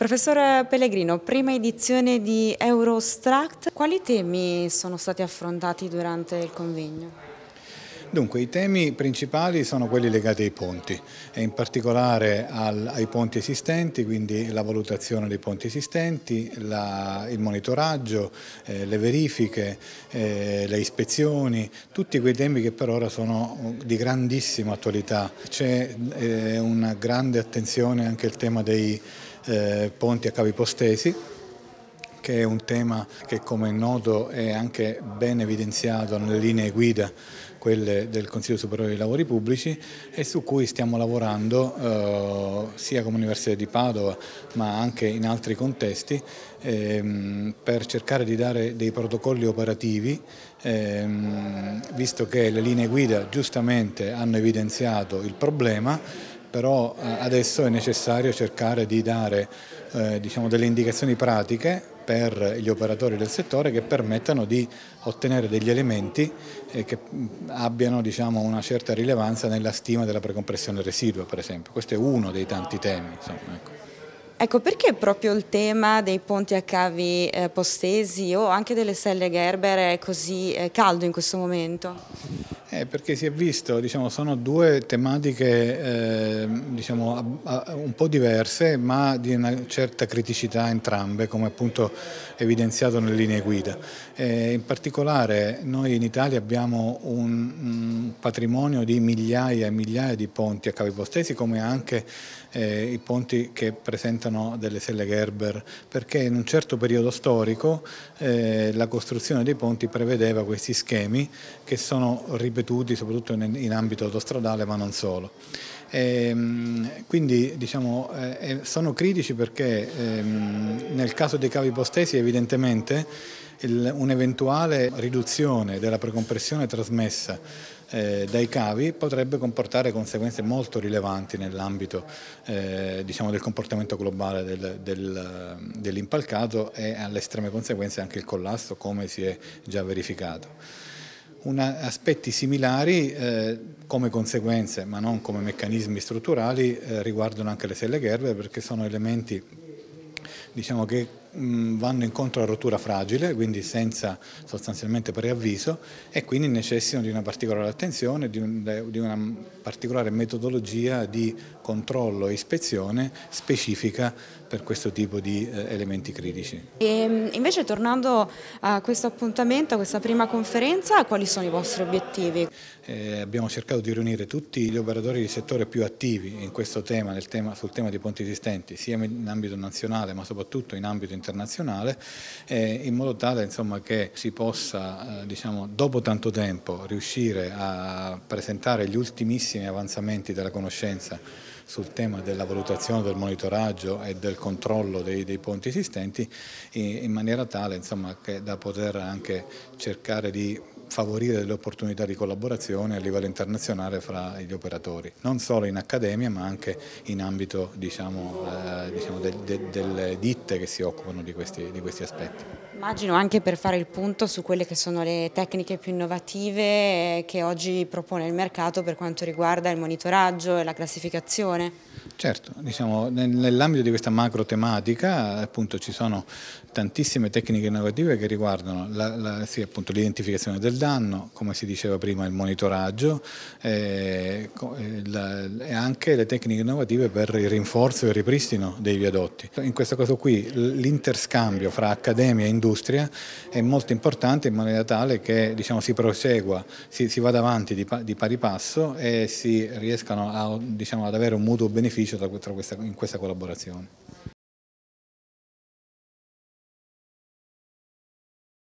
Professor Pellegrino, prima edizione di Eurostruct, quali temi sono stati affrontati durante il convegno? Dunque, i temi principali sono quelli legati ai ponti e in particolare ai ponti esistenti, quindi la valutazione dei ponti esistenti, il monitoraggio, le verifiche, le ispezioni, tutti quei temi che per ora sono di grandissima attualità. C'è una grande attenzione anche al tema dei ponti a cavi postesi, che è un tema che, come è noto, è anche ben evidenziato nelle linee guida, quelle del Consiglio Superiore dei Lavori Pubblici, e su cui stiamo lavorando sia come Università di Padova ma anche in altri contesti per cercare di dare dei protocolli operativi, visto che le linee guida giustamente hanno evidenziato il problema. Però adesso è necessario cercare di dare delle indicazioni pratiche per gli operatori del settore che permettano di ottenere degli elementi che abbiano una certa rilevanza nella stima della precompressione residua, per esempio. Questo è uno dei tanti temi. Ecco, perché proprio il tema dei ponti a cavi postesi o anche delle Selle Gerber è così caldo in questo momento? Perché si è visto, sono due tematiche un po' diverse ma di una certa criticità entrambe, come appunto evidenziato nelle linee guida. In particolare noi in Italia abbiamo un patrimonio di migliaia e migliaia di ponti a cavi postesi, come anche i ponti che presentano delle Selle Gerber, perché in un certo periodo storico la costruzione dei ponti prevedeva questi schemi che sono ripetuti soprattutto in ambito autostradale ma non solo. Quindi sono critici perché nel caso dei cavi postesi evidentemente un'eventuale riduzione della precompressione trasmessa dai cavi potrebbe comportare conseguenze molto rilevanti nell'ambito del comportamento globale dell'impalcato e alle estreme conseguenze anche il collasso, come si è già verificato. Aspetti similari come conseguenze ma non come meccanismi strutturali riguardano anche le Selle Gerber, perché sono elementi che vanno incontro a rottura fragile, quindi senza sostanzialmente preavviso, e quindi necessitano di una particolare attenzione, di una particolare metodologia di controllo e ispezione specifica per questo tipo di elementi critici. E invece, tornando a questo appuntamento, a questa prima conferenza, quali sono i vostri obiettivi? Abbiamo cercato di riunire tutti gli operatori di settore più attivi in questo tema, sul tema dei ponti esistenti, sia in ambito nazionale ma soprattutto in ambito internazionale, in modo tale che si possa dopo tanto tempo riuscire a presentare gli ultimissimi avanzamenti della conoscenza sul tema della valutazione, del monitoraggio e del controllo dei ponti esistenti, in maniera tale che da poter anche cercare di favorire delle opportunità di collaborazione a livello internazionale fra gli operatori, non solo in accademia ma anche in ambito delle ditte che si occupano di questi aspetti. Immagino anche per fare il punto su quelle che sono le tecniche più innovative che oggi propone il mercato per quanto riguarda il monitoraggio e la classificazione. Certo, nell'ambito di questa macro tematica appunto ci sono tantissime tecniche innovative che riguardano l'identificazione del danno, come si diceva prima, il monitoraggio e anche le tecniche innovative per il rinforzo e il ripristino dei viadotti. In questo caso qui l'interscambio fra accademia e industria è molto importante, in maniera tale che si prosegua, si vada avanti di pari passo e si riescano ad avere un mutuo beneficio in questa collaborazione.